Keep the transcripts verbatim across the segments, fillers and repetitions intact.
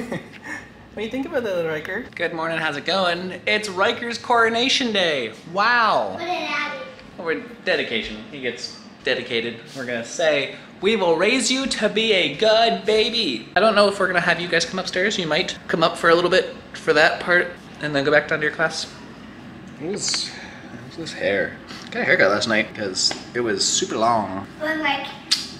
What do you think about that, Riker? Good morning, how's it going? It's Riker's coronation day. Wow. What an addie. We're dedication. He gets dedicated. We're gonna say, we will raise you to be a good baby. I don't know if we're gonna have you guys come upstairs. You might come up for a little bit for that part and then go back down to your class. What's this hair? I got a haircut last night because it was super long. It was like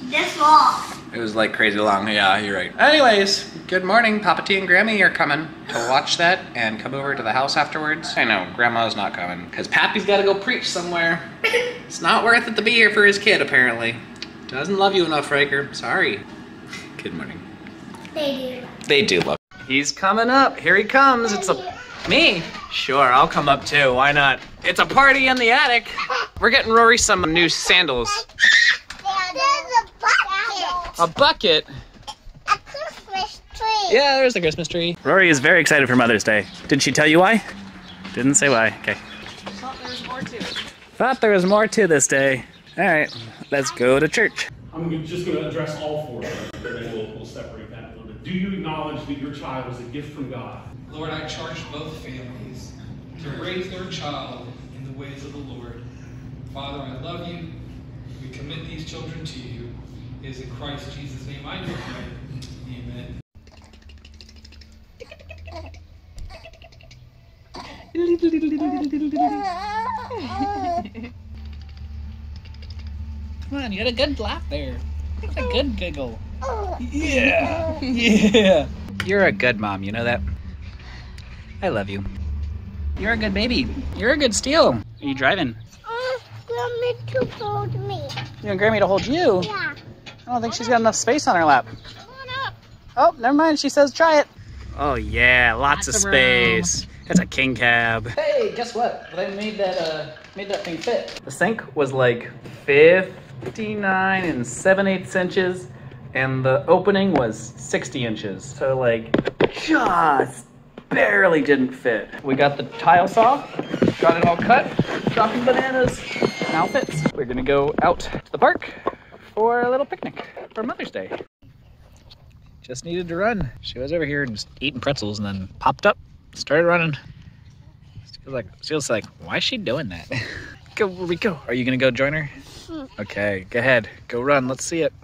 this long. It was like crazy long. Yeah, you're right. Anyways, good morning. Papa T and Grammy are coming to watch that and come over to the house afterwards. I know, Grandma's not coming because Pappy's got to go preach somewhere. It's not worth it to be here for his kid, apparently. Doesn't love you enough, Riker. Sorry. Good morning. They do. They do love you. He's coming up. Here he comes. It's a... Me? Sure, I'll come up too. Why not? It's a party in the attic. We're getting Rory some new sandals. There's a bucket. A bucket? A Christmas tree. Yeah, there's a Christmas tree. Rory is very excited for Mother's Day. Did she tell you why? Didn't say why. Okay. Thought there was more to it. Thought there was more to this day. All right, let's go to church. I'm just going to address all four of them, and then we'll, we'll separate that a little bit. Do you acknowledge that your child is a gift from God? Lord, I charge both families to raise their child in the ways of the Lord. Father, I love you. We commit these children to you. It is in Christ Jesus' name I do pray. Amen. Come on, you had a good laugh there. That's a good giggle. Yeah. Yeah. You're a good mom, you know that? I love you. You're a good baby. You're a good steal. Are you driving? I want Grammy to hold me. You want Grammy to hold you? Yeah. I don't think she's got enough space on her lap. Come on up. Oh, never mind. She says try it. Oh, yeah. Lots, Lots of, of space. Room. That's a king cab. Hey, guess what? They made that, uh, made that thing fit. The sink was like fifty-nine and seven eighths inches, and the opening was sixty inches. So like just barely didn't fit. We got the tile saw, got it all cut, dropping bananas, now it fits. We're gonna go out to the park for a little picnic for Mother's Day. Just needed to run. She was over here just eating pretzels and then popped up, started running. She was like, she was like why is she doing that? Go, we go. Are you gonna go join her? Okay, go ahead. Go run. Let's see it.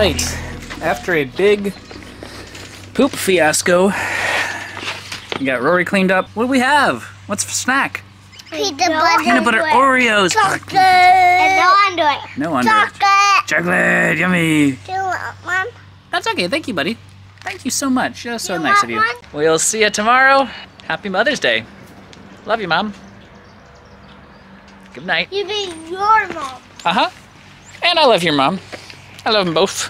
Right, after a big poop fiasco, we got Rory cleaned up. What do we have? What's for snack? Peanut butter. Peanut butter Oreos. Chocolate. And no underwear. No underwear. Chocolate. Chocolate, yummy. Do you want one? That's okay, thank you, buddy. Thank you so much. That was so nice of you. One? We'll see you tomorrow. Happy Mother's Day. Love you, Mom. Good night. You mean your mom. Uh-huh. And I love your mom. I love them both.